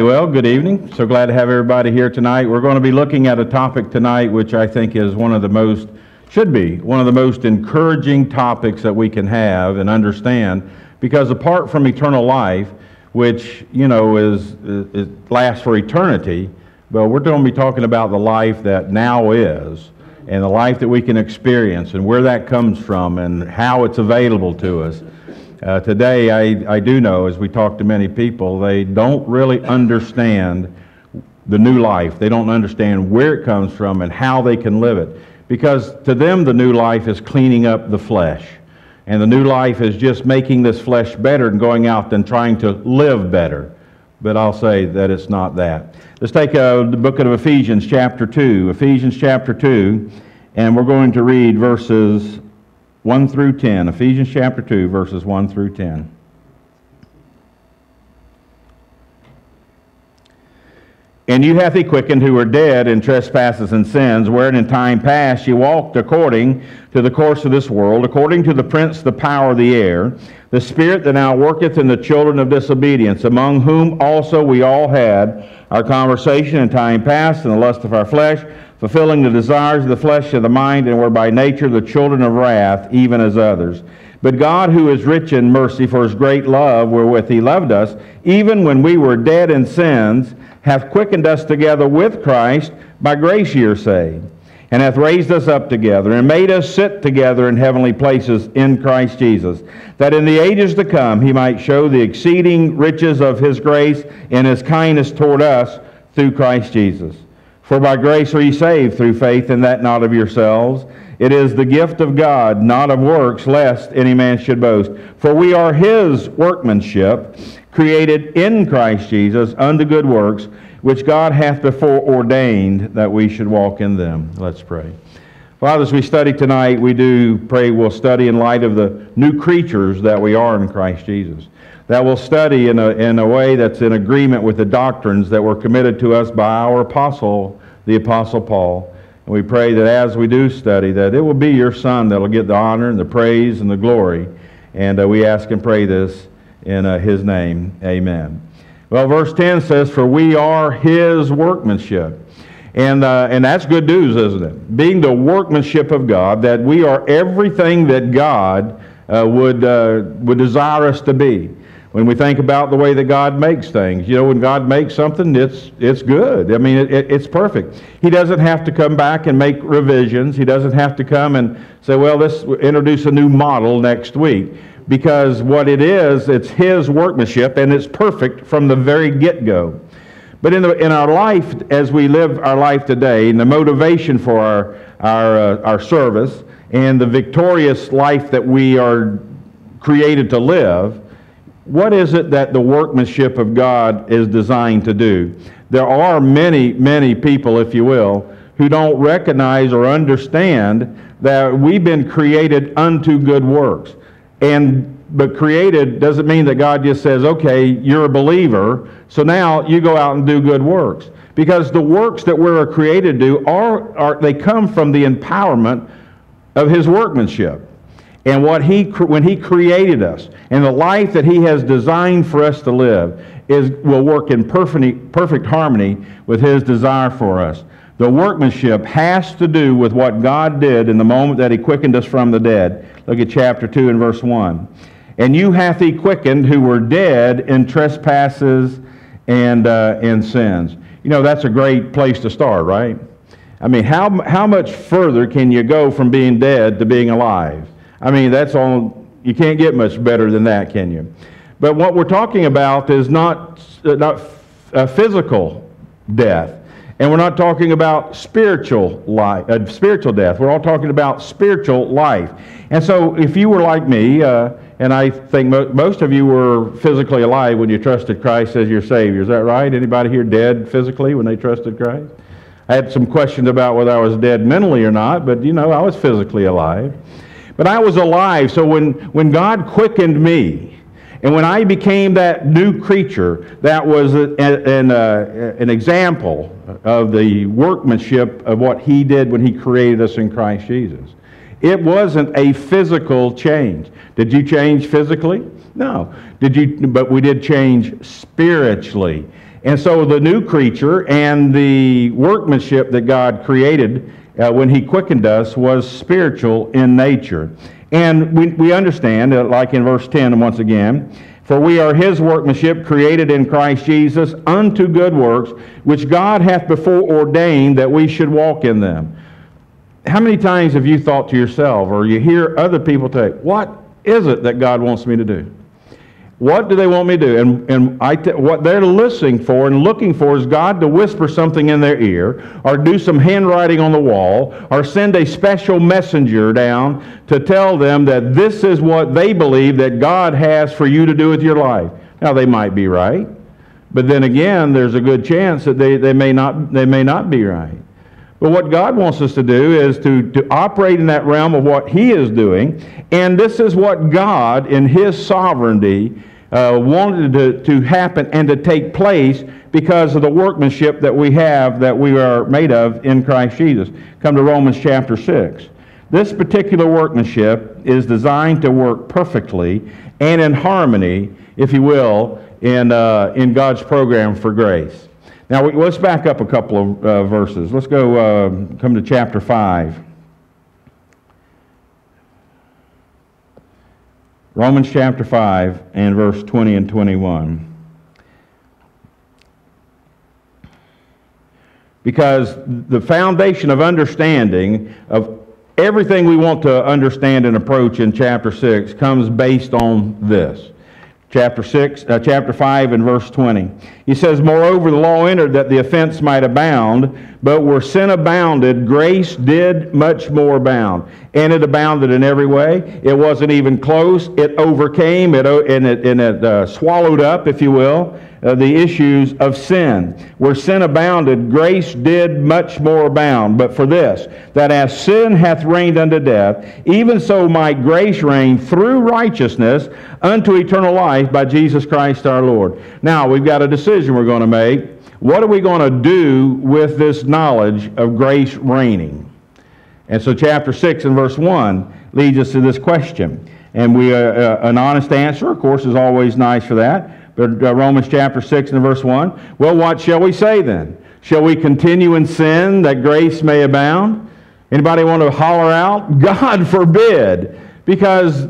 Alrighty, well, good evening. So glad to have everybody here tonight. We're going to be looking at a topic tonight which I think is one of the most encouraging topics that we can have and understand, because apart from eternal life, which, you know, is lasts for eternity, but we're going to be talking about the life that now is and the life that we can experience and where that comes from and how it's available to us. Today, I do know, as we talk to many people, they don't really understand the new life. They don't understand where it comes from and how they can live it. Because to them, the new life is cleaning up the flesh. And the new life is just making this flesh better and going out and trying to live better. But I'll say that it's not that. Let's take the book of Ephesians chapter 2. Ephesians chapter 2, and we're going to read verses 1 through 10, Ephesians chapter 2, verses 1 through 10. And you hath he quickened who were dead in trespasses and sins, wherein in time past ye walked according to the course of this world, according to the prince, the power of the air, the spirit that now worketh in the children of disobedience, among whom also we all had our conversation in time past in the lust of our flesh, fulfilling the desires of the flesh and the mind, and were by nature the children of wrath, even as others. But God, who is rich in mercy, for his great love wherewith he loved us, even when we were dead in sins, hath quickened us together with Christ, by grace ye are saved, and hath raised us up together, and made us sit together in heavenly places in Christ Jesus, that in the ages to come he might show the exceeding riches of his grace and his kindness toward us through Christ Jesus. For by grace are ye saved through faith, and that not of yourselves. It is the gift of God, not of works, lest any man should boast. For we are his workmanship, created in Christ Jesus unto good works, which God hath before ordained that we should walk in them. Let's pray. Father, as we study tonight, we do pray we'll study in light of the new creatures that we are in Christ Jesus, that we'll study in a way that's in agreement with the doctrines that were committed to us by our apostle, the Apostle Paul. And we pray that as we do study, that it will be your Son that will get the honor and the praise and the glory. And we ask and pray this in his name. Amen. Well, verse 10 says, for we are his workmanship. And that's good news, isn't it? Being the workmanship of God, that we are everything that God would desire us to be. When we think about the way that God makes things, you know, when God makes something, it's good. I mean, it's perfect. He doesn't have to come back and make revisions. He doesn't have to come and say, well, let's introduce a new model next week. Because what it is, it's his workmanship, and it's perfect from the very get-go. But in our life, as we live our life today, and the motivation for our service and the victorious life that we are created to live, what is it that the workmanship of God is designed to do? There are many, many people, if you will, who don't recognize or understand that we've been created unto good works. But created doesn't mean that God just says, okay, you're a believer, so now you go out and do good works. Because the works that we're created to do, they come from the empowerment of his workmanship. And when he created us, and the life that he has designed for us to live will work in perfect harmony with his desire for us. The workmanship has to do with what God did in the moment that he quickened us from the dead. Look at chapter 2 and verse 1. And you hath he quickened who were dead in trespasses and in sins. You know, that's a great place to start, right? I mean, how much further can you go from being dead to being alive? I mean, that's all. You can't get much better than that, can you? But what we're talking about is not physical death, and we're not talking about spiritual life, spiritual death. We're all talking about spiritual life. And so, if you were like me, and I think most of you were physically alive when you trusted Christ as your Savior. Is that right? Anybody here dead physically when they trusted Christ? I had some questions about whether I was dead mentally or not, but you know, I was physically alive. But I was alive, so when God quickened me, and when I became that new creature, that was an example of the workmanship of what he did when he created us in Christ Jesus. It wasn't a physical change. Did you change physically? No. But we did change spiritually. And so the new creature and the workmanship that God created when he quickened us was spiritual in nature. And we understand, like in verse 10 once again, for we are his workmanship, created in Christ Jesus unto good works, which God hath before ordained that we should walk in them. How many times have you thought to yourself, or you hear other people say, what is it that God wants me to do? What do they want me to do? What they're listening for and looking for is God to whisper something in their ear, or do some handwriting on the wall, or send a special messenger down to tell them that this is what they believe that God has for you to do with your life. Now, they might be right, but then again, there's a good chance that they may not be right. But what God wants us to do is to operate in that realm of what he is doing. And this is what God, in his sovereignty, wanted to happen and to take place because of the workmanship that we have, that we are made of in Christ Jesus. Come to Romans chapter 6. This particular workmanship is designed to work perfectly and in harmony, if you will, in God's program for grace. Now, let's back up a couple of verses. Let's go, come to chapter 5. Romans chapter 5 and verse 20 and 21. Because the foundation of understanding, of everything we want to understand and approach in chapter 6, comes based on this. Chapter 5 and verse 20. He says, moreover, the law entered that the offense might abound, but where sin abounded, grace did much more abound. And it abounded in every way. It wasn't even close. It overcame, and it swallowed up, if you will, the issues of sin. Where sin abounded, grace did much more abound. But for this, that as sin hath reigned unto death, even so might grace reign through righteousness unto eternal life by Jesus Christ our Lord. Now, we've got a decision we're going to make. What are we going to do with this knowledge of grace reigning? And so chapter 6 and verse 1 leads us to this question. And an honest answer, of course, is always nice for that. But Romans chapter 6 and verse 1, well, what shall we say then? Shall we continue in sin that grace may abound? Anybody want to holler out? God forbid! Because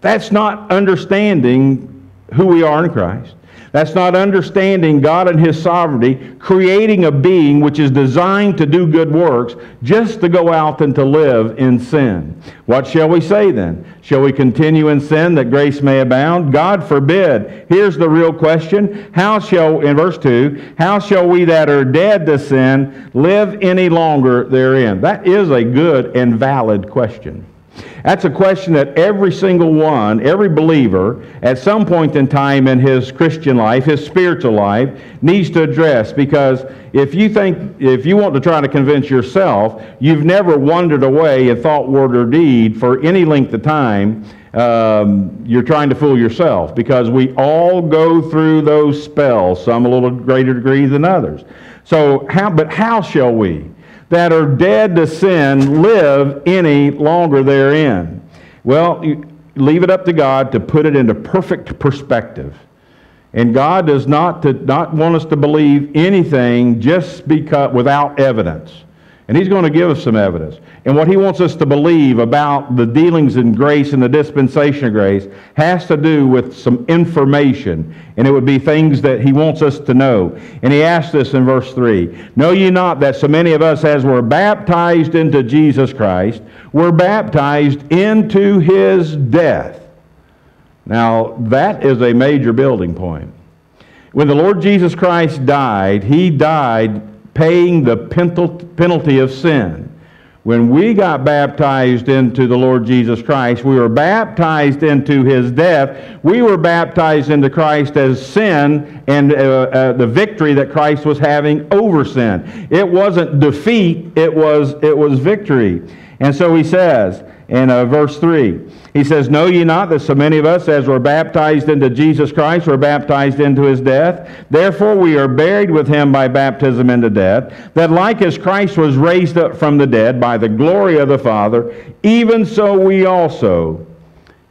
that's not understanding who we are in Christ. That's not understanding God and his sovereignty, creating a being which is designed to do good works, just to go out and to live in sin. What shall we say then? Shall we continue in sin that grace may abound? God forbid. Here's the real question. In verse 2, how shall we that are dead to sin live any longer therein? That is a good and valid question. That's a question that every single one, every believer, at some point in time in his Christian life, his spiritual life, needs to address. Because if you want to try to convince yourself, you've never wandered away in thought, word, or deed for any length of time, you're trying to fool yourself. Because we all go through those spells, some a little greater degree than others. So, how shall we that are dead to sin live any longer therein? Well, leave it up to God to put it into perfect perspective. And God does not want us to believe anything just because without evidence. And he's going to give us some evidence. And what he wants us to believe about the dealings in grace and the dispensation of grace has to do with some information. And it would be things that he wants us to know. And he asks this in verse 3. Know ye not that so many of us as were baptized into Jesus Christ were baptized into his death? Now, that is a major building point. When the Lord Jesus Christ died, he died paying the penalty of sin. When we got baptized into the Lord Jesus Christ, we were baptized into his death. We were baptized into Christ as sin and the victory that Christ was having over sin. It wasn't defeat, it was victory. And so he says in verse 3, he says, know ye not that so many of us as were baptized into Jesus Christ were baptized into his death? Therefore we are buried with him by baptism into death, that like as Christ was raised up from the dead by the glory of the Father, even so we also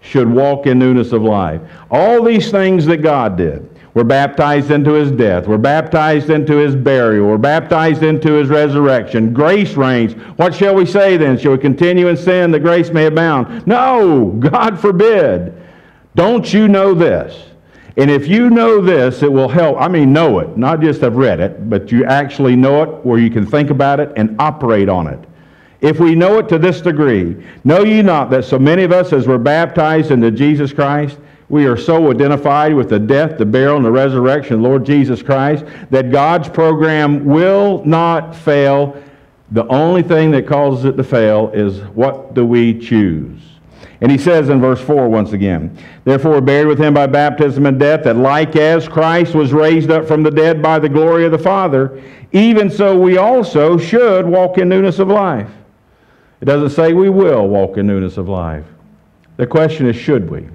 should walk in newness of life. All these things that God did We're baptized into his death. We're baptized into his burial. We're baptized into his resurrection. Grace reigns. What shall we say then? Shall we continue in sin that grace may abound? No, God forbid. Don't you know this? And if you know this, it will help. I mean, know it. Not just have read it, but you actually know it where you can think about it and operate on it. If we know it to this degree, know ye not that so many of us as we're baptized into Jesus Christ, we are so identified with the death, the burial, and the resurrection of the Lord Jesus Christ that God's program will not fail. The only thing that causes it to fail is what do we choose? And he says in verse 4 once again, therefore we're buried with him by baptism and death, that like as Christ was raised up from the dead by the glory of the Father, even so we also should walk in newness of life. It doesn't say we will walk in newness of life. The question is, should we?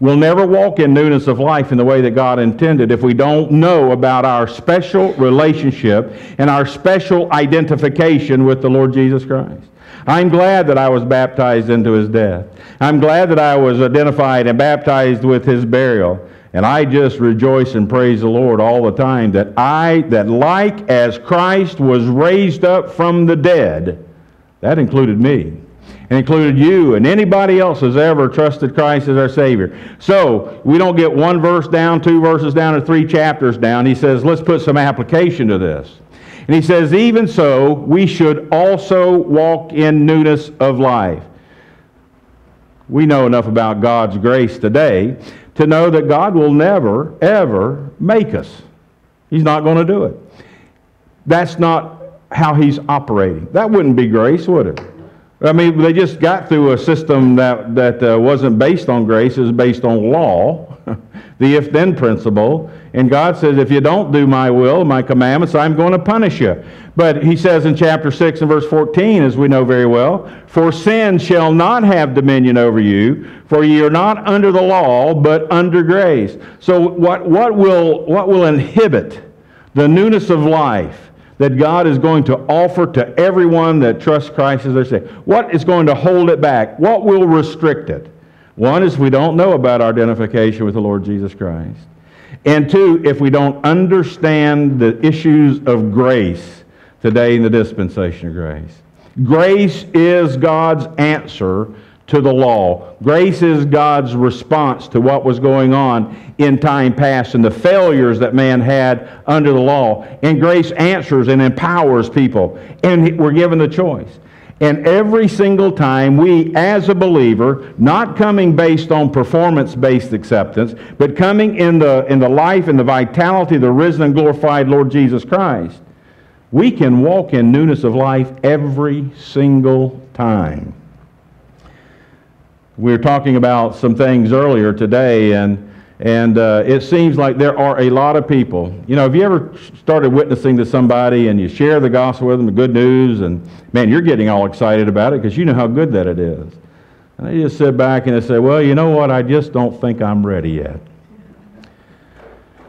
We'll never walk in newness of life in the way that God intended if we don't know about our special relationship and our special identification with the Lord Jesus Christ. I'm glad that I was baptized into his death. I'm glad that I was identified and baptized with his burial. And I just rejoice and praise the Lord all the time that like as Christ was raised up from the dead, that included me, and included you and anybody else who's ever trusted Christ as our Savior. So we don't get one verse down, two verses down, or three chapters down. He says, let's put some application to this. And he says, even so, we should also walk in newness of life. We know enough about God's grace today to know that God will never, ever make us. He's not going to do it. That's not how he's operating. That wouldn't be grace, would it? I mean, they just got through a system that wasn't based on grace. It was based on law, the if-then principle. And God says, if you don't do my will, my commandments, I'm going to punish you. But he says in chapter 6 and verse 14, as we know very well, for sin shall not have dominion over you, for ye are not under the law, but under grace. So what will inhibit the newness of life that God is going to offer to everyone that trusts Christ as their Savior? What is going to hold it back? What will restrict it? One is we don't know about our identification with the Lord Jesus Christ. And two, if we don't understand the issues of grace today in the dispensation of grace. Grace is God's answer to the law. Grace is God's response to what was going on in time past and the failures that man had under the law. And grace answers and empowers people. And we're given the choice. And every single time we, as a believer, not coming based on performance-based acceptance, but coming in the life and the vitality of the risen and glorified Lord Jesus Christ, we can walk in newness of life every single time. We were talking about some things earlier today, and it seems like there are a lot of people. You know, have you ever started witnessing to somebody and you share the gospel with them, the good news, and man, you're getting all excited about it because you know how good that it is. And they just sit back and they say, well, you know what, I just don't think I'm ready yet.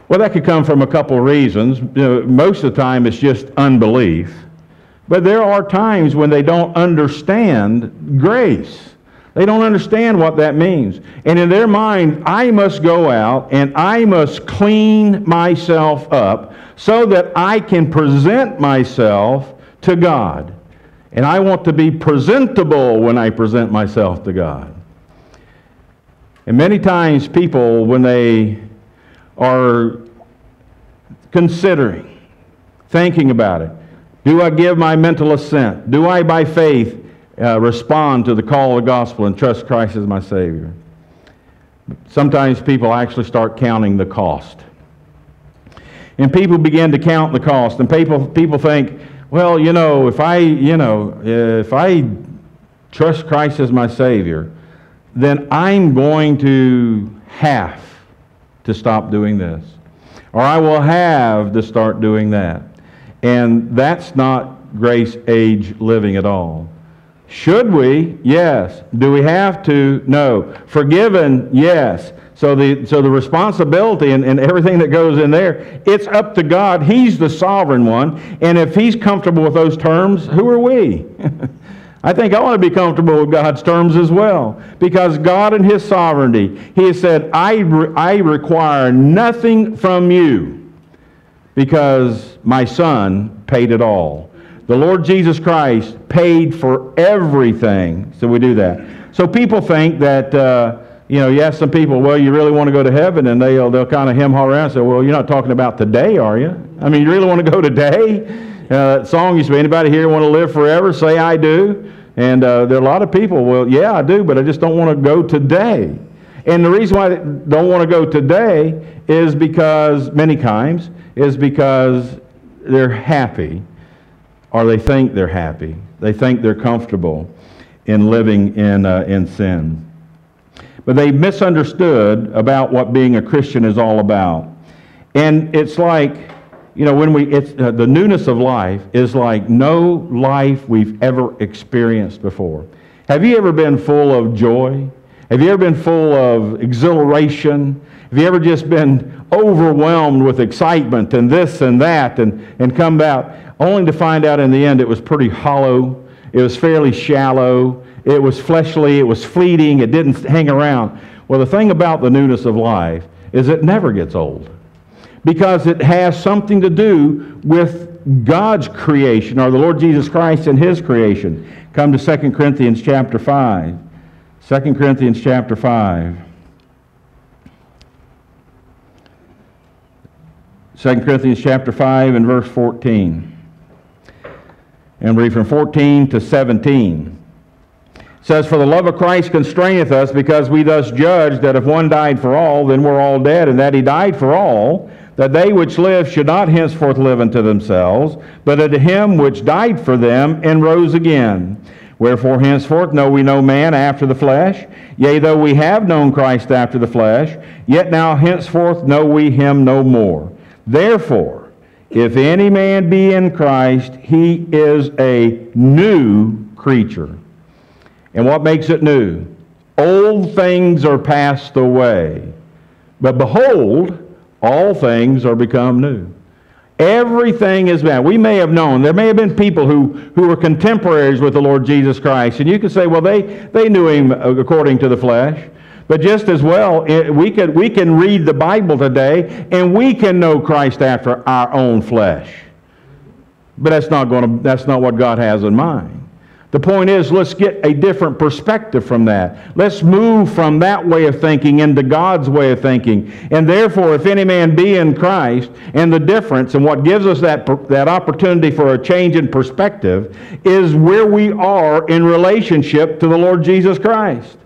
Well, that could come from a couple of reasons. You know, most of the time it's just unbelief. But there are times when they don't understand grace. They don't understand what that means. And in their mind, I must go out and I must clean myself up so that I can present myself to God. And I want to be presentable when I present myself to God. And many times people, when they are considering, thinking about it, do I give my mental assent? Do I by faith respond to the call of the gospel and trust Christ as my Savior? Sometimes people actually start counting the cost. And people begin to count the cost. And people think, well, you know, if I trust Christ as my Savior, then I'm going to have to stop doing this. Or I will have to start doing that. And that's not grace age living at all. Should we? Yes. Do we have to? No. Forgiven? Yes. So the responsibility and everything that goes in there, it's up to God. He's the sovereign one. And if he's comfortable with those terms, who are we? I think I want to be comfortable with God's terms as well, because God in His sovereignty, He said, I require nothing from you because my Son paid it all. The Lord Jesus Christ paid for everything, so we do that. So people think that, you know, you ask some people, well, you really want to go to heaven, and they'll kind of hem-haw around and say, well, you're not talking about today, are you? I mean, you really want to go today? That song used to be, anybody here want to live forever? Say, I do. And there are a lot of people, well, yeah, I do, but I just don't want to go today. And the reason why they don't want to go today is because, many times, is because they're happy, or they think they're happy. They think they're comfortable in living in sin. But they misunderstood about what being a Christian is all about. And it's like, you know, when the newness of life is like no life we've ever experienced before. Have you ever been full of joy? Have you ever been full of exhilaration? Have you ever just been overwhelmed with excitement and this and that and come out only to find out in the end it was pretty hollow, it was fairly shallow, it was fleshly, it was fleeting, it didn't hang around? Well, the thing about the newness of life is it never gets old, because it has something to do with God's creation, or the Lord Jesus Christ and His creation. Come to 2 Corinthians chapter 5. 2 Corinthians chapter 5. 2 Corinthians chapter 5 and verse 14. And read from 14 to 17. It says, "For the love of Christ constraineth us, because we thus judge that if one died for all, then we're all dead, and that He died for all, that they which live should not henceforth live unto themselves, but unto Him which died for them and rose again. Wherefore henceforth know we no man after the flesh. Yea, though we have known Christ after the flesh, yet now henceforth know we Him no more. Therefore, if any man be in Christ, he is a new creature." And what makes it new? "Old things are passed away, but behold, all things are become new." Everything is bad. We may have known, there may have been people who were contemporaries with the Lord Jesus Christ, and you could say, well, they knew Him according to the flesh. But just as well, we can read the Bible today, and we can know Christ after our own flesh. But that's not what God has in mind. The point is, let's get a different perspective from that. Let's move from that way of thinking into God's way of thinking. And therefore, if any man be in Christ, and the difference, and what gives us that opportunity for a change in perspective, is where we are in relationship to the Lord Jesus Christ.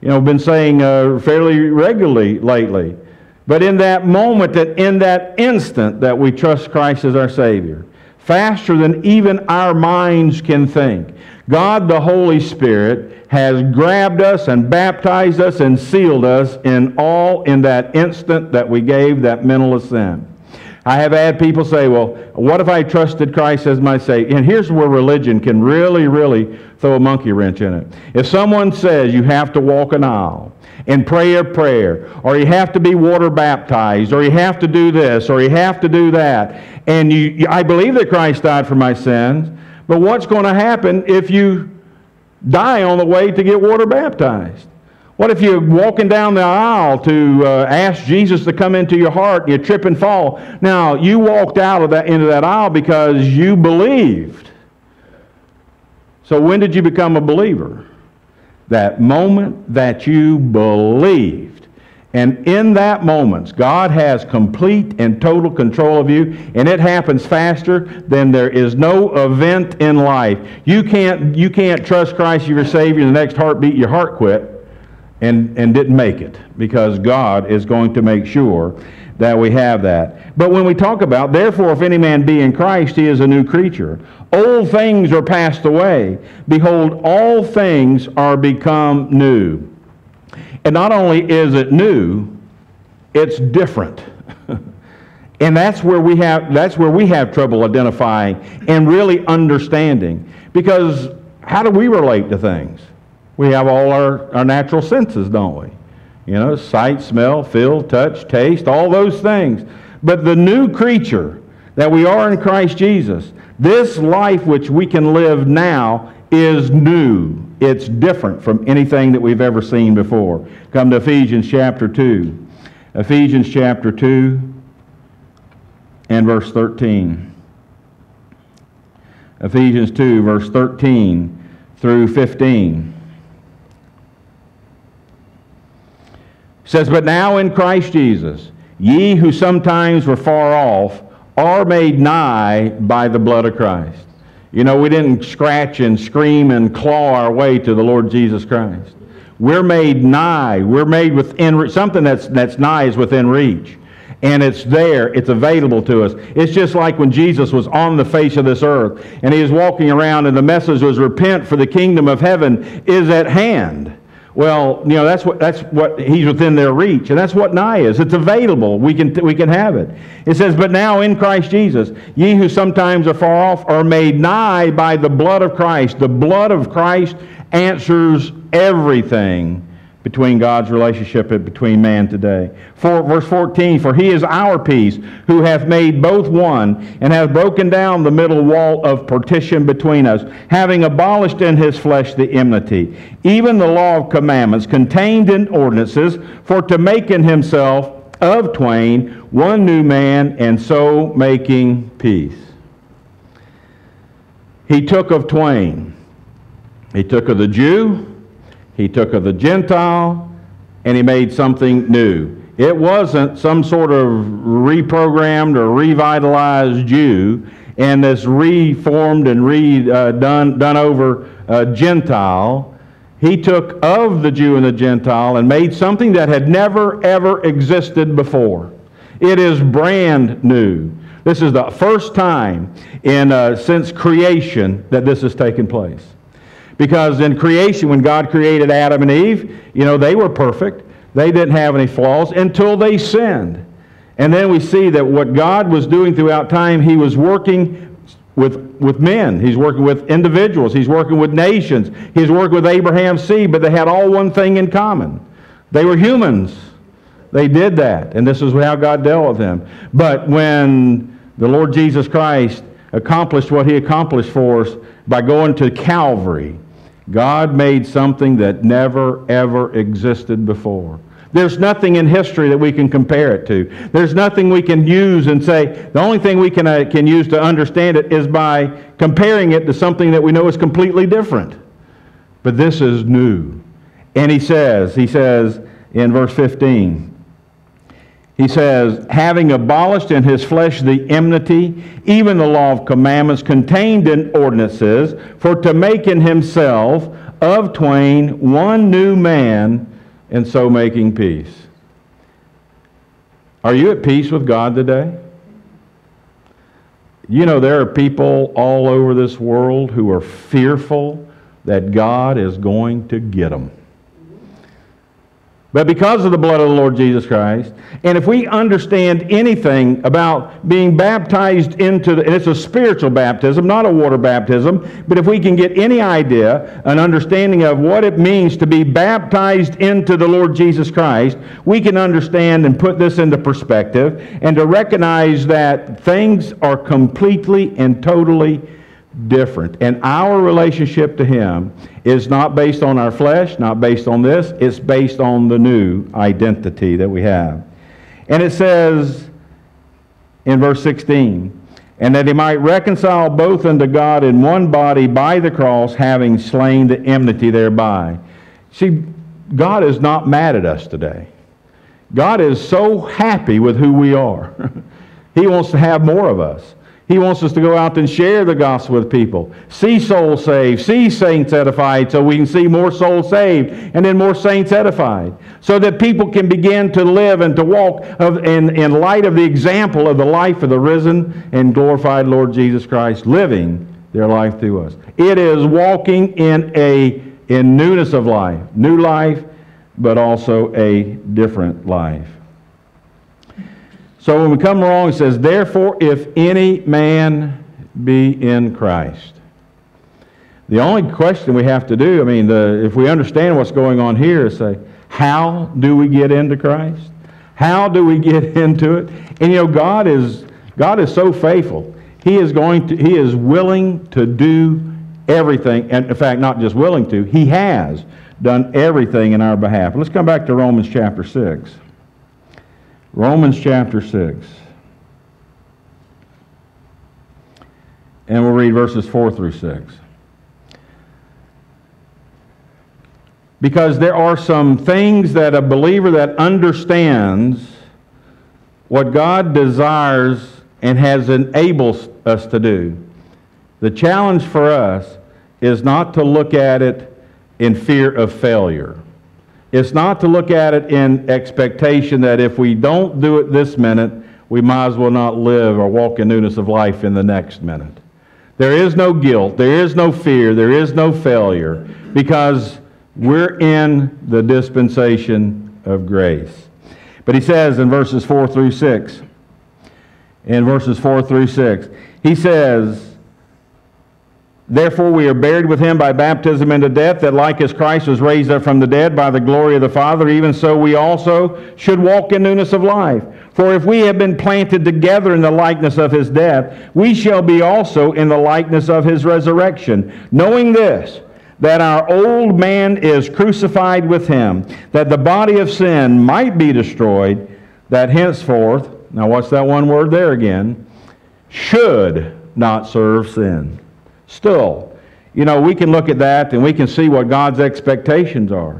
You know, I've been saying fairly regularly lately, but in that moment, that in that instant that we trust Christ as our Savior, faster than even our minds can think, God the Holy Spirit has grabbed us and baptized us and sealed us in that instant that we gave that mental assent. I have had people say, well, what if I trusted Christ as my Savior? And here's where religion can really, really throw a monkey wrench in it. If someone says you have to walk an aisle and pray a prayer, or you have to be water baptized, or you have to do this, or you have to do that, and I believe that Christ died for my sins, but what's going to happen if you die on the way to get water baptized? What if you're walking down the aisle to ask Jesus to come into your heart, you trip and fall? Now, you walked out of into that aisle because you believed. So when did you become a believer? That moment that you believed. And in that moment, God has complete and total control of you, and it happens faster than there is no event in life. You can't trust Christ as your Savior, and the next heartbeat your heart quit. And didn't make it, because God is going to make sure that we have that. But when we talk about, therefore, if any man be in Christ, he is a new creature. Old things are passed away. Behold, all things are become new. And not only is it new, it's different. And that's where we have trouble identifying and really understanding. Because how do we relate to things? We have all our natural senses, don't we? You know, sight, smell, feel, touch, taste, all those things. But the new creature that we are in Christ Jesus, this life which we can live now is new. It's different from anything that we've ever seen before. Come to Ephesians chapter 2. Ephesians chapter 2 and verse 13. Ephesians 2, verse 13 through 15. It says, "But now in Christ Jesus, ye who sometimes were far off are made nigh by the blood of Christ." You know, we didn't scratch and scream and claw our way to the Lord Jesus Christ. We're made nigh. We're made within reach. Something that's nigh is within reach. And it's there. It's available to us. It's just like when Jesus was on the face of this earth and he was walking around and the message was, "Repent, for the kingdom of heaven is at hand." Well, you know, that's what he's within their reach, and that's what nigh is. It's available. We can have it. It says, "But now in Christ Jesus, ye who sometimes are far off are made nigh by the blood of Christ." The blood of Christ answers everything between God's relationship and between man today. Verse 14, "For he is our peace, who hath made both one, and hath broken down the middle wall of partition between us, having abolished in his flesh the enmity, even the law of commandments contained in ordinances, for to make in himself of twain one new man, and so making peace." He took of twain. He took of the Jew, he took of the Gentile, and he made something new. It wasn't some sort of reprogrammed or revitalized Jew and this reformed and done over Gentile. He took of the Jew and the Gentile and made something that had never, ever existed before. It is brand new. This is the first time since creation that this has taken place. Because in creation, when God created Adam and Eve, you know, they were perfect. They didn't have any flaws until they sinned. And then we see that what God was doing throughout time, he was working with men. He's working with individuals. He's working with nations. He's working with Abraham's seed, but they had all one thing in common. They were humans. They did that, and this is how God dealt with them. But when the Lord Jesus Christ accomplished what he accomplished for us by going to Calvary, God made something that never, ever existed before. There's nothing in history that we can compare it to. There's nothing we can use and say, the only thing we can use to understand it is by comparing it to something that we know is completely different. But this is new. And he says in verse 15, he says, "Having abolished in his flesh the enmity, even the law of commandments contained in ordinances, for to make in himself of twain one new man, and so making peace." Are you at peace with God today? You know, there are people all over this world who are fearful that God is going to get them. But because of the blood of the Lord Jesus Christ, and if we understand anything about being baptized into and it's a spiritual baptism, not a water baptism, but if we can get any idea, an understanding of what it means to be baptized into the Lord Jesus Christ, we can understand and put this into perspective and to recognize that things are completely and totally different. And our relationship to him is not based on our flesh, not based on this. It's based on the new identity that we have. And it says in verse 16, "And that he might reconcile both unto God in one body by the cross, having slain the enmity thereby." See, God is not mad at us today. God is so happy with who we are. He wants to have more of us. He wants us to go out and share the gospel with people. See souls saved, see saints edified, so we can see more souls saved and then more saints edified. So that people can begin to live and to walk in light of the example of the life of the risen and glorified Lord Jesus Christ, living their life through us. It is walking in newness of life. New life, but also a different life. So when we come along, it says, "Therefore, if any man be in Christ." The only question we have to do, if we understand what's going on here, is say, how do we get into Christ? How do we get into it? And you know, God is so faithful. He is willing to do everything, and in fact, not just willing to, He has done everything in our behalf. Let's come back to Romans chapter 6. Romans chapter 6. And we'll read verses 4 through 6. Because there are some things that a believer that understands what God desires and has enabled us to do. The challenge for us is not to look at it in fear of failure. It's not to look at it in expectation that if we don't do it this minute, we might as well not live or walk in newness of life in the next minute. There is no guilt. There is no fear. There is no failure because we're in the dispensation of grace. But he says in verses 4 through 6, he says, "Therefore we are buried with him by baptism into death, that like as Christ was raised up from the dead by the glory of the Father, even so we also should walk in newness of life. For if we have been planted together in the likeness of his death, we shall be also in the likeness of his resurrection, knowing this, that our old man is crucified with him, that the body of sin might be destroyed, that henceforth," now what's that one word there again? "Should not serve sin." Still, you know, we can look at that and we can see what God's expectations are.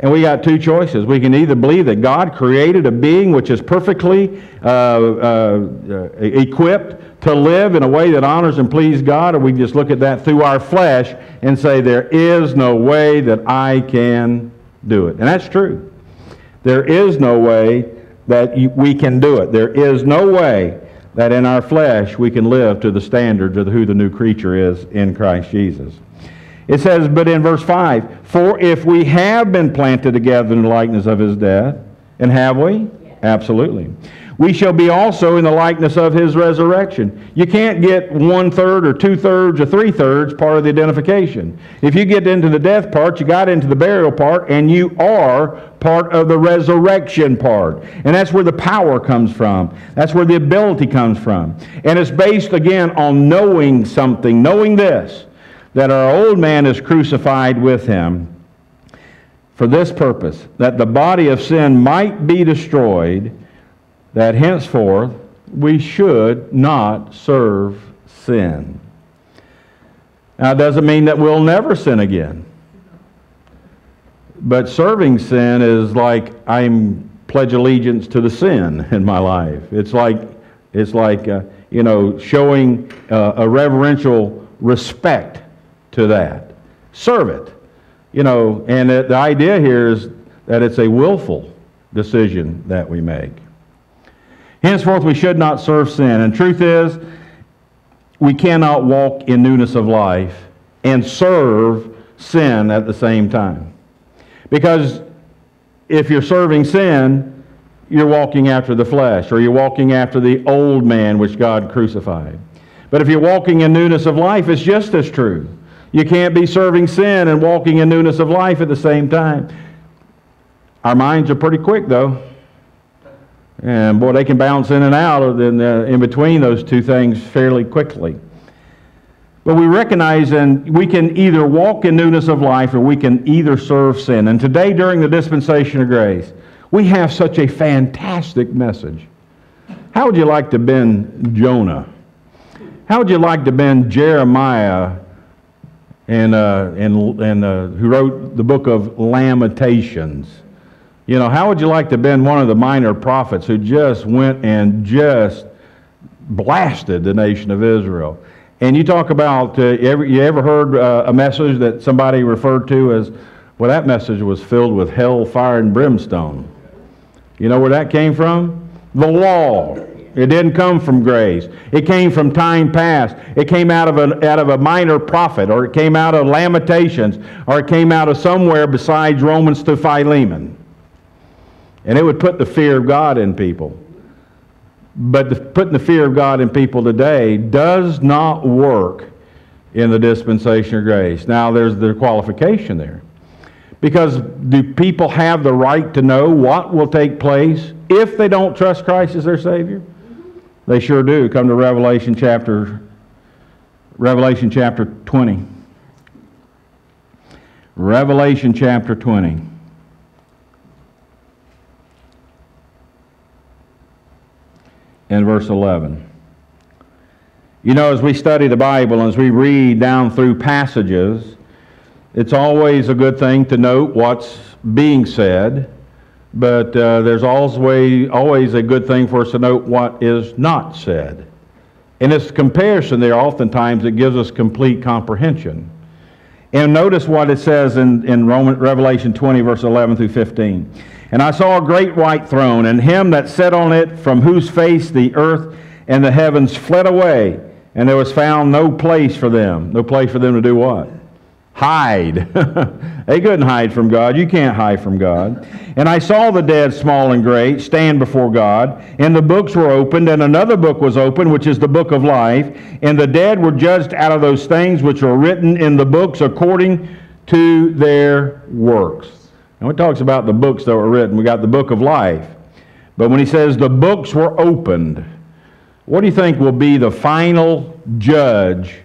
And we got two choices. We can either believe that God created a being which is perfectly equipped to live in a way that honors and pleases God, or we just look at that through our flesh and say, there is no way that I can do it. And that's true. There is no way that we can do it. There is no way that in our flesh we can live to the standards of who the new creature is in Christ Jesus. It says, but in verse 5, "For if we have been planted together in the likeness of his death," and have we? Yes. Absolutely. "We shall be also in the likeness of his resurrection." You can't get 1/3 or 2/3 or 3/3 part of the identification. If you get into the death part, you got into the burial part, and you are part of the resurrection part. And that's where the power comes from. That's where the ability comes from. And it's based, again, on knowing something, knowing this, that our old man is crucified with him for this purpose, that the body of sin might be destroyed, that henceforth we should not serve sin. Now, it doesn't mean that we'll never sin again. But serving sin is like I'm pledge allegiance to the sin in my life. It's like showing a reverential respect to that. Serve it. You know, and the idea here is that it's a willful decision that we make. Henceforth, we should not serve sin. And truth is, we cannot walk in newness of life and serve sin at the same time. Because if you're serving sin, you're walking after the flesh, or you're walking after the old man which God crucified. But if you're walking in newness of life, it's just as true. You can't be serving sin and walking in newness of life at the same time. Our minds are pretty quick, though. And, boy, they can bounce in and out in between those two things fairly quickly. But we recognize and we can either walk in newness of life or we can either serve sin. And today, during the dispensation of grace, we have such a fantastic message. How would you like to bend Jonah? How would you like to bend Jeremiah and who wrote the book of Lamentations? You know, how would you like to bend one of the minor prophets who just went and just blasted the nation of Israel? And you talk about, you ever heard a message that somebody referred to as, well, that message was filled with hell, fire, and brimstone. You know where that came from? The law. It didn't come from grace. It came from time past. It came out of a minor prophet, or it came out of Lamentations, or it came out of somewhere besides Romans to Philemon. And it would put the fear of God in people. But putting the fear of God in people today does not work in the dispensation of grace. Now, there's the qualification there. Because do people have the right to know what will take place if they don't trust Christ as their Savior? They sure do. Come to Revelation chapter 20. Revelation chapter 20. And verse 11. You know, as we study the Bible, as we read down through passages, it's always a good thing to note what's being said, but there's always a good thing for us to note what is not said. And it's comparison there oftentimes that gives us complete comprehension. And notice what it says in Revelation 20, verse 11 through 15. And I saw a great white throne, and him that sat on it, from whose face the earth and the heavens fled away, and there was found no place for them. No place for them to do what? Hide. They couldn't hide from God. You can't hide from God. And I saw the dead, small and great, stand before God, and the books were opened, and another book was opened, which is the book of life, and the dead were judged out of those things which were written in the books according to their works. Now, it talks about the books that were written. We got the book of life. But when he says the books were opened, what do you think will be the final judge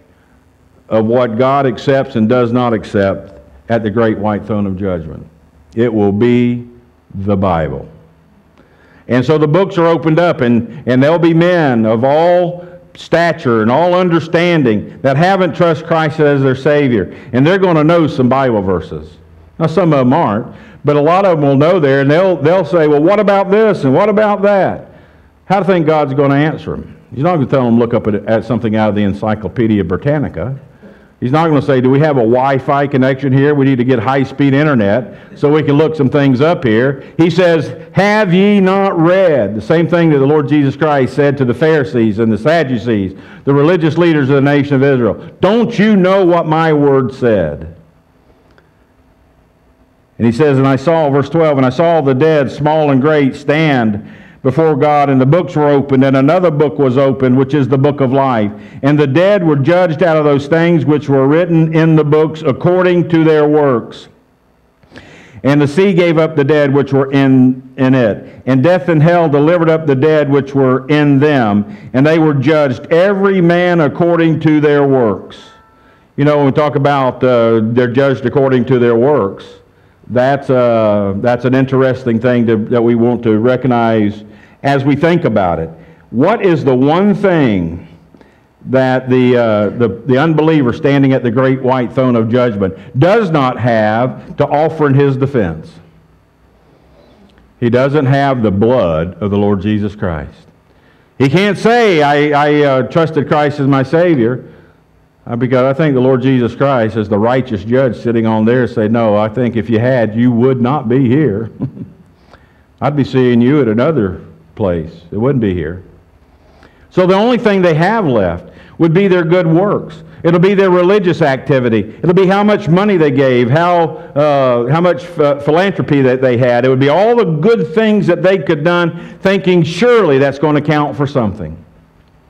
of what God accepts and does not accept at the great white throne of judgment? It will be the Bible. And so the books are opened up, and there'll be men of all stature and all understanding that haven't trusted Christ as their Savior, and they're going to know some Bible verses. Now, some of them aren't, but a lot of them will know there, and they'll say, well, what about this and what about that? How do you think God's going to answer them? He's not going to tell them look up at something out of the Encyclopedia Britannica. He's not going to say, do we have a Wi-Fi connection here? We need to get high-speed internet so we can look some things up here. He says, have ye not read? The same thing that the Lord Jesus Christ said to the Pharisees and the Sadducees, the religious leaders of the nation of Israel. Don't you know what my word said? And he says, and I saw, verse 12, and I saw the dead, small and great, stand before God, and the books were opened, and another book was opened, which is the book of life. And the dead were judged out of those things which were written in the books according to their works. And the sea gave up the dead which were in it. And death and hell delivered up the dead which were in them. And they were judged, every man according to their works. You know, when we talk about they're judged according to their works, that's an interesting thing that we want to recognize as we think about it. What is the one thing that the unbeliever standing at the great white throne of judgment does not have to offer in his defense? He doesn't have the blood of the Lord Jesus Christ. He can't say, I trusted Christ as my Savior, because I think the Lord Jesus Christ, as the righteous judge sitting on there, said, no, I think if you had, you would not be here. I'd be seeing you at another place. It wouldn't be here. So the only thing they have left would be their good works. It'll be their religious activity. It'll be how much money they gave, how much philanthropy that they had. It would be all the good things that they could done, thinking surely that's going to count for something.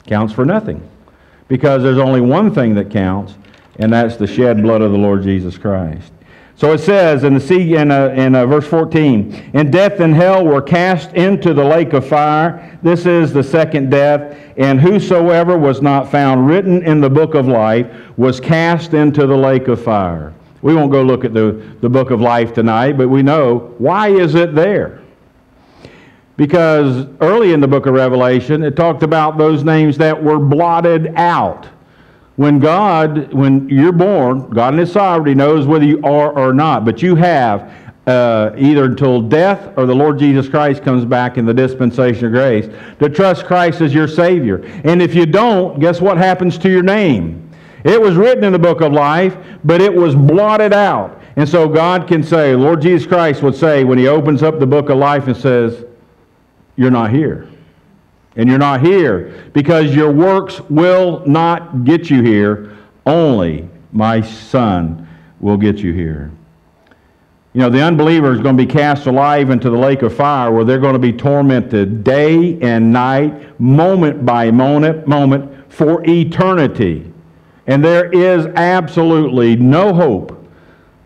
Counts for nothing. Because there's only one thing that counts, and that's the shed blood of the Lord Jesus Christ. So it says in the sea in verse 14, and death and hell were cast into the lake of fire. This is the second death. And whosoever was not found written in the book of life was cast into the lake of fire. We won't go look at the book of life tonight, but we know why is it there? Because early in the book of Revelation, it talked about those names that were blotted out. When you're born, God in His sovereignty knows whether you are or not. But you have either until death or the Lord Jesus Christ comes back in the dispensation of grace to trust Christ as your Savior. And if you don't, guess what happens to your name? It was written in the book of life, but it was blotted out. And so God can say, Lord Jesus Christ would say when He opens up the book of life and says, you're not here. And you're not here because your works will not get you here. Only my Son will get you here. You know, the unbeliever is going to be cast alive into the lake of fire where they're going to be tormented day and night, moment by moment, for eternity. And there is absolutely no hope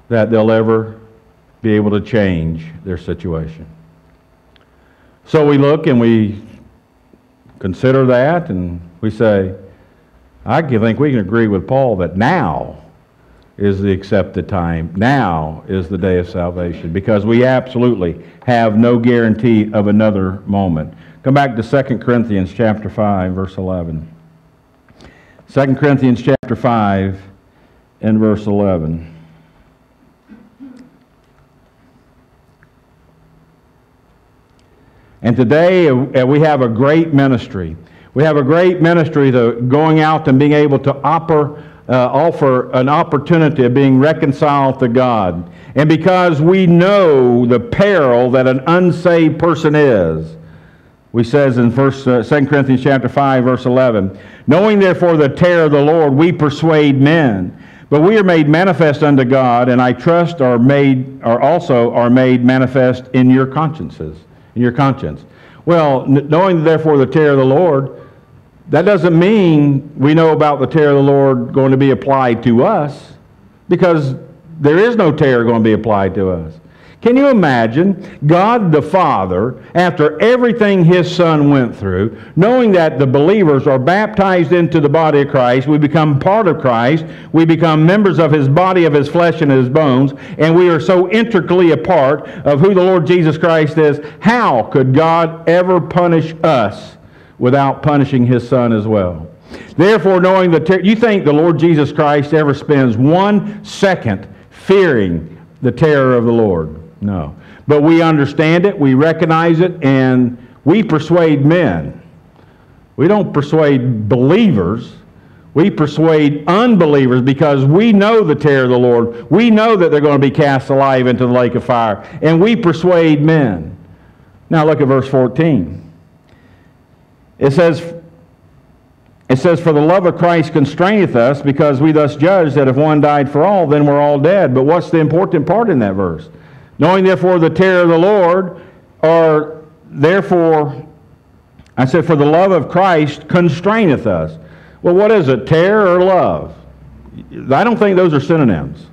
that they'll ever be able to change their situation. So we look and we consider that and we say, I think we can agree with Paul that now is the accepted time. Now is the day of salvation, because we absolutely have no guarantee of another moment. Come back to 2 Corinthians chapter 5, verse 11. 2 Corinthians chapter 5 and verse 11. And today we have a great ministry. We have a great ministry to going out and being able to offer an opportunity of being reconciled to God. And because we know the peril that an unsaved person is, we says in 2 Corinthians chapter 5, verse 11, knowing therefore the terror of the Lord, we persuade men. But we are made manifest unto God, and I trust are also made manifest in your consciences, in your conscience. Well, knowing therefore the terror of the Lord, that doesn't mean we know about the terror of the Lord going to be applied to us, because there is no terror going to be applied to us. Can you imagine God the Father, after everything His Son went through, knowing that the believers are baptized into the body of Christ, we become part of Christ, we become members of His body, of His flesh, and His bones, and we are so intricately a part of who the Lord Jesus Christ is, how could God ever punish us without punishing His Son as well? Therefore, knowing the terror, you think the Lord Jesus Christ ever spends 1 second fearing the terror of the Lord? No. But we understand it, we recognize it, and we persuade men. We don't persuade believers. We persuade unbelievers, because we know the terror of the Lord. We know that they're going to be cast alive into the lake of fire. And we persuade men. Now look at verse 14. It says, for the love of Christ constraineth us, because we thus judge that if one died for all, then we're all dead. But what's the important part in that verse? Knowing therefore the terror of the Lord, or therefore, I said, for the love of Christ constraineth us. Well, what is it, terror or love? I don't think those are synonyms.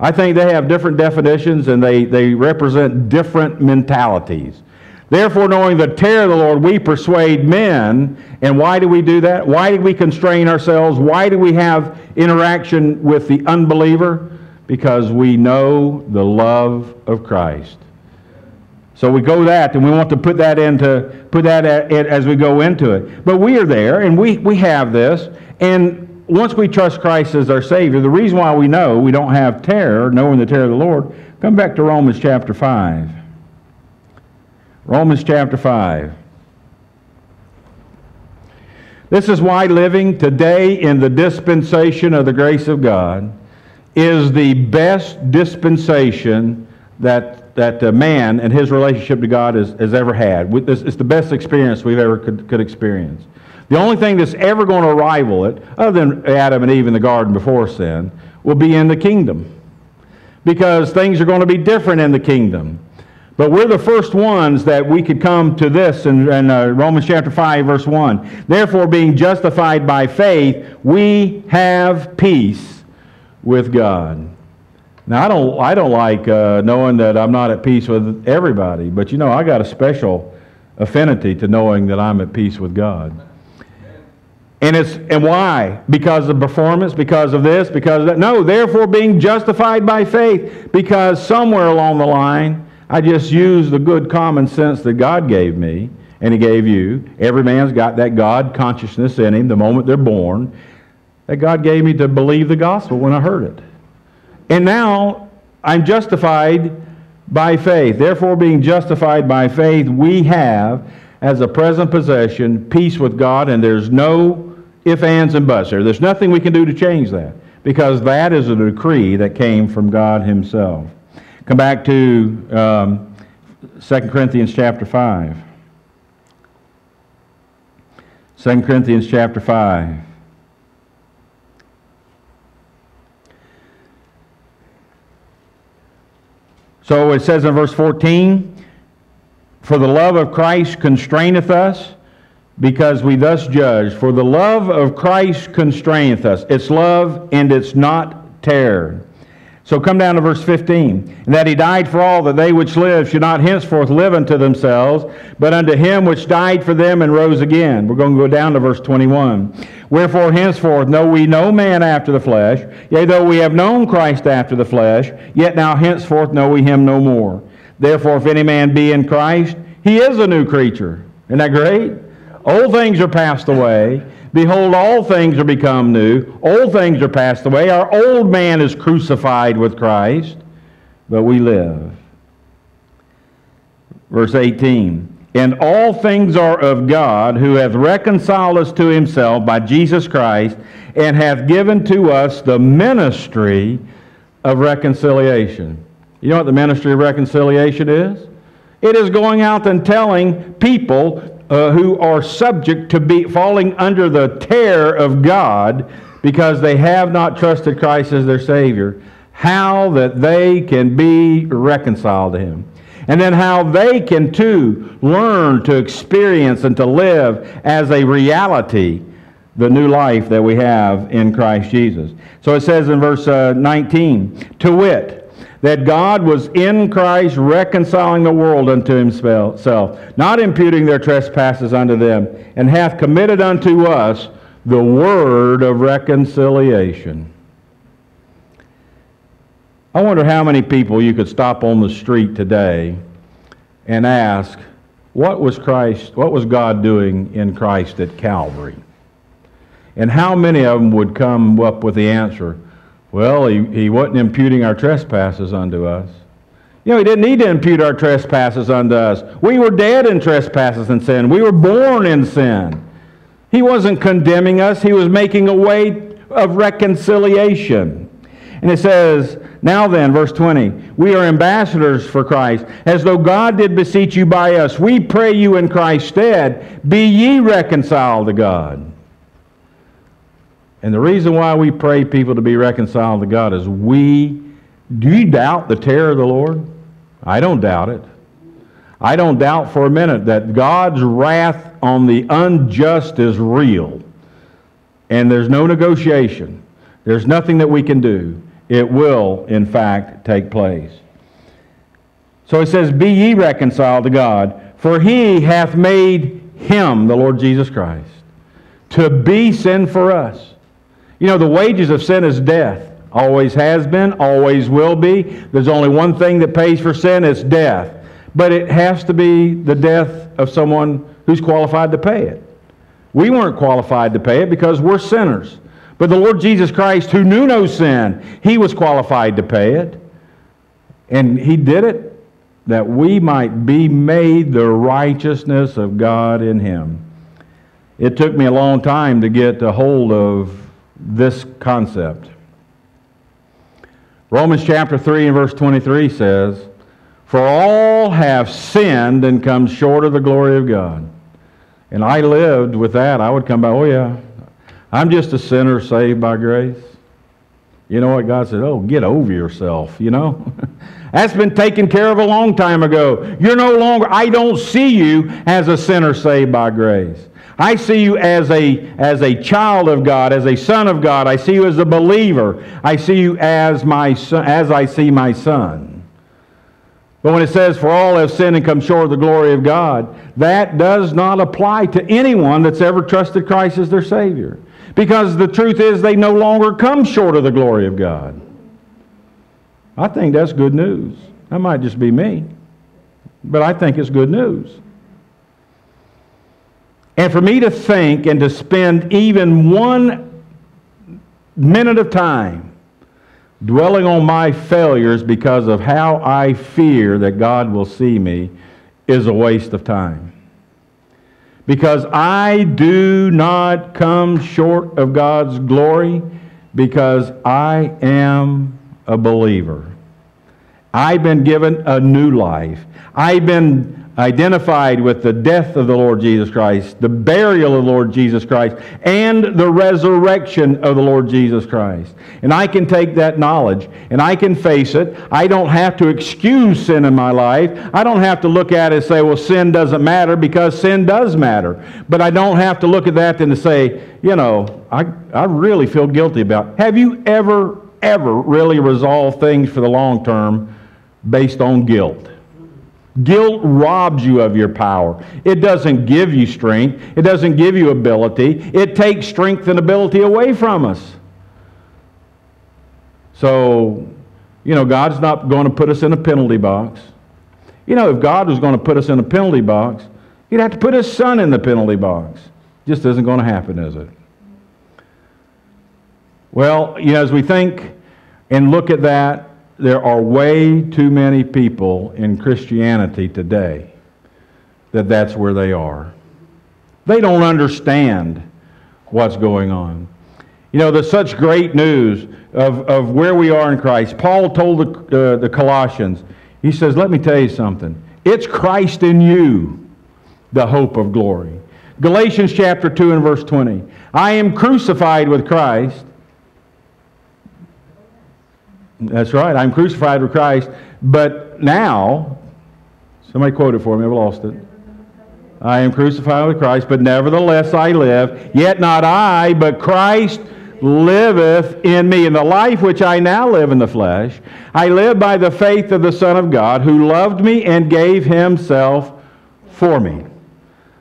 I think they have different definitions, and they represent different mentalities. Therefore, knowing the terror of the Lord, we persuade men. And why do we do that? Why do we constrain ourselves? Why do we have interaction with the unbeliever? Because we know the love of Christ. So we go that, and we want to put that as we go into it. But we are there, and we have this. And once we trust Christ as our Savior, the reason why we know we don't have terror, knowing the terror of the Lord, come back to Romans chapter 5. Romans chapter 5. This is why living today in the dispensation of the grace of God is the best dispensation that man and his relationship to God has ever had. It's the best experience we've ever could experience. The only thing that's ever going to rival it, other than Adam and Eve in the garden before sin, will be in the kingdom. Because things are going to be different in the kingdom. But we're the first ones that we could come to this in Romans chapter 5, verse 1. Therefore, being justified by faith, we have peace with God. Now, I don't like knowing that I'm not at peace with everybody, but you know, I got a special affinity to knowing that I'm at peace with God. And why? Because of performance? Because of this? Because of that? No, therefore, being justified by faith, because somewhere along the line, I just use the good common sense that God gave me, and He gave you. Every man's got that God consciousness in him the moment they're born, that God gave me to believe the gospel when I heard it. And now I'm justified by faith. Therefore, being justified by faith, we have, as a present possession, peace with God, and there's no ifs, ands, and buts. There's nothing we can do to change that, because that is a decree that came from God Himself. Come back to 2 Corinthians chapter 5. 2 Corinthians chapter 5. So it says in verse 14, for the love of Christ constraineth us, because we thus judge. For the love of Christ constraineth us. It's love, and it's not terror. So come down to verse 15. And that he died for all, that they which live should not henceforth live unto themselves, but unto him which died for them and rose again. We're going to go down to verse 21. Wherefore henceforth know we no man after the flesh, yea, though we have known Christ after the flesh, yet now henceforth know we him no more. Therefore if any man be in Christ, he is a new creature. Isn't that great? Old things are passed away. Behold, all things are become new. Old things are passed away. Our old man is crucified with Christ, but we live. Verse 18, and all things are of God, who hath reconciled us to himself by Jesus Christ, and hath given to us the ministry of reconciliation. You know what the ministry of reconciliation is? It is going out and telling people who are subject to be falling under the terror of God because they have not trusted Christ as their Savior, how that they can be reconciled to him. And then how they can, too, learn to experience and to live as a reality the new life that we have in Christ Jesus. So it says in verse 19, to wit, that God was in Christ reconciling the world unto himself, not imputing their trespasses unto them, and hath committed unto us the word of reconciliation. I wonder how many people you could stop on the street today and ask, what was God doing in Christ at Calvary? And how many of them would come up with the answer, well, he wasn't imputing our trespasses unto us. You know, he didn't need to impute our trespasses unto us. We were dead in trespasses and sin. We were born in sin. He wasn't condemning us. He was making a way of reconciliation. And it says, now then, verse 20, we are ambassadors for Christ, as though God did beseech you by us. We pray you in Christ's stead, be ye reconciled to God. And the reason why we pray people to be reconciled to God is do you doubt the terror of the Lord? I don't doubt it. I don't doubt for a minute that God's wrath on the unjust is real. And there's no negotiation. There's nothing that we can do. It will, in fact, take place. So it says, be ye reconciled to God, for he hath made him, the Lord Jesus Christ, to be sin for us. You know, the wages of sin is death. Always has been, always will be. There's only one thing that pays for sin, it's death. But it has to be the death of someone who's qualified to pay it. We weren't qualified to pay it because we're sinners. But the Lord Jesus Christ, who knew no sin, he was qualified to pay it. And he did it that we might be made the righteousness of God in him. It took me a long time to get a hold of this concept. Romans chapter 3 and verse 23 says, for all have sinned and come short of the glory of God. And I lived with that. I would come by, oh yeah, I'm just a sinner saved by grace. You know what? God said, oh, get over yourself, you know. That's been taken care of a long time ago. You're no longer, I don't see you as a sinner saved by grace. I see you as a child of God, as a son of God. I see you as a believer. I see you as my son, as I see my son. But when it says, for all have sinned and come short of the glory of God, that does not apply to anyone that's ever trusted Christ as their Savior. Because the truth is they no longer come short of the glory of God. I think that's good news. That might just be me. But I think it's good news. And for me to think and to spend even 1 minute of time dwelling on my failures because of how I fear that God will see me is a waste of time. Because I do not come short of God's glory because I am a believer. I've been given a new life. I've been identified with the death of the Lord Jesus Christ, the burial of the Lord Jesus Christ, and the resurrection of the Lord Jesus Christ. And I can take that knowledge, and I can face it. I don't have to excuse sin in my life. I don't have to look at it and say, well, sin doesn't matter, because sin does matter. But I don't have to look at that and to say, you know, I really feel guilty about it. Have you ever ever really resolve things for the long term based on guilt. Guilt robs you of your power. It doesn't give you strength. It doesn't give you ability. It takes strength and ability away from us. So, you know, God's not going to put us in a penalty box. You know, if God was going to put us in a penalty box, He'd have to put His Son in the penalty box. Just isn't going to happen, is it? Well, you know, as we think and look at that, there are way too many people in Christianity today that that's where they are. They don't understand what's going on. You know, there's such great news of where we are in Christ. Paul told the Colossians, he says, let me tell you something. It's Christ in you, the hope of glory. Galatians chapter 2 and verse 20. I am crucified with Christ. That's right, I'm crucified with Christ, but now, somebody quote it for me, I've lost it. I am crucified with Christ, but nevertheless I live, yet not I, but Christ liveth in me. And the life which I now live in the flesh, I live by the faith of the Son of God, who loved me and gave Himself for me.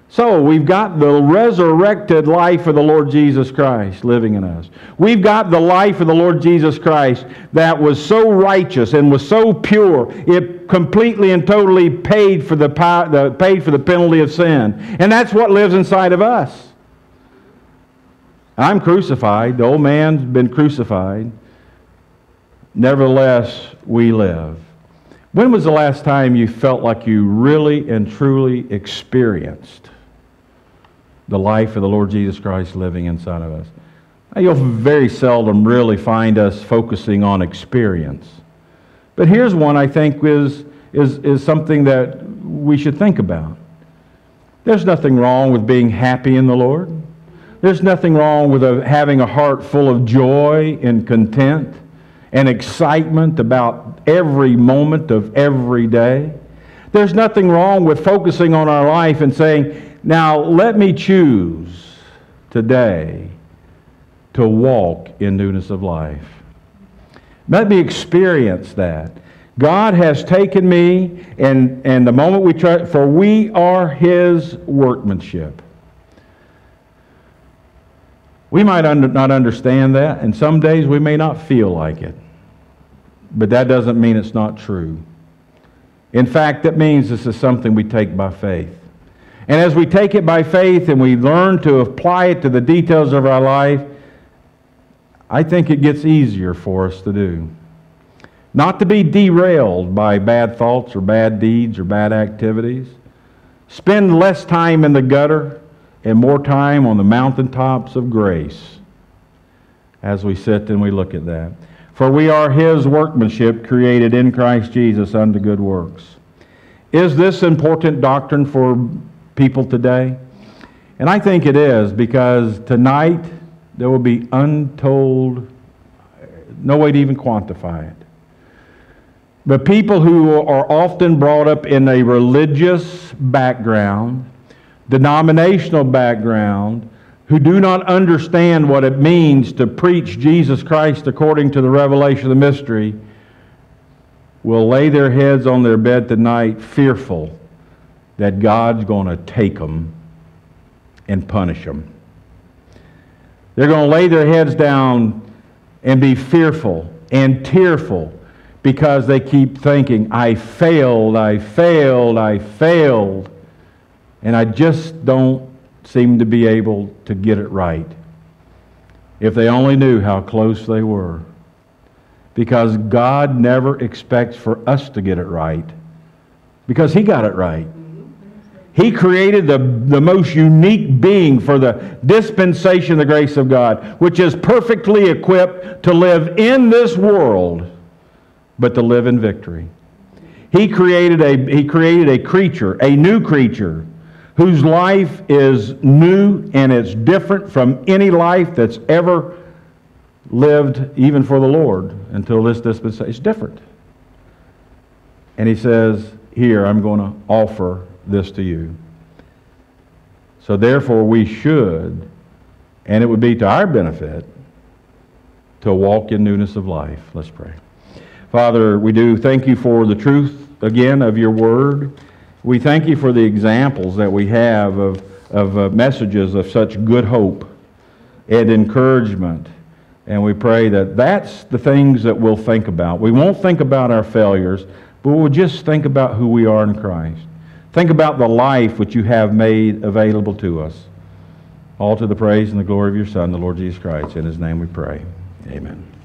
So we've got the resurrected life of the Lord Jesus Christ living in us. We've got the life of the Lord Jesus Christ that was so righteous and was so pure, it completely and totally paid for the penalty of sin. And that's what lives inside of us. I'm crucified. The old man's been crucified. Nevertheless, we live. When was the last time you felt like you really and truly experienced the life of the Lord Jesus Christ living inside of us? You'll very seldom really find us focusing on experience. But here's one I think is something that we should think about. There's nothing wrong with being happy in the Lord. There's nothing wrong with having a heart full of joy and content and excitement about every moment of every day. There's nothing wrong with focusing on our life and saying, now, let me choose today to walk in newness of life. Let me experience that. God has taken me, and the moment we try, for we are His workmanship. We might not understand that, and some days we may not feel like it. But that doesn't mean it's not true. In fact, that means this is something we take by faith. And as we take it by faith and we learn to apply it to the details of our life, I think it gets easier for us to do. Not to be derailed by bad thoughts or bad deeds or bad activities. Spend less time in the gutter and more time on the mountaintops of grace as we sit and we look at that. For we are His workmanship created in Christ Jesus unto good works. Is this important doctrine for people today? And I think it is, because tonight there will be untold, no way to even quantify it. But people who are often brought up in a religious background, denominational background, who do not understand what it means to preach Jesus Christ according to the revelation of the mystery, will lay their heads on their bed tonight fearful that God's going to take them and punish them. They're going to lay their heads down and be fearful and tearful because they keep thinking, I failed, I failed, I failed, and I just don't seem to be able to get it right. If they only knew how close they were. Because God never expects for us to get it right, because He got it right. He created the most unique being for the dispensation of the grace of God, which is perfectly equipped to live in this world, but to live in victory. He created a creature, a new creature, whose life is new and it's different from any life that's ever lived, even for the Lord, until this dispensation. It's different. And He says, here, I'm going to offer this to you. So therefore we should, and it would be to our benefit, to walk in newness of life. Let's pray. Father, we do thank you for the truth, again, of your word. We thank you for the examples that we have of messages of such good hope and encouragement. And we pray that that's the things that we'll think about. We won't think about our failures, but we'll just think about who we are in Christ. Think about the life which you have made available to us. All to the praise and the glory of your Son, the Lord Jesus Christ. In his name we pray. Amen.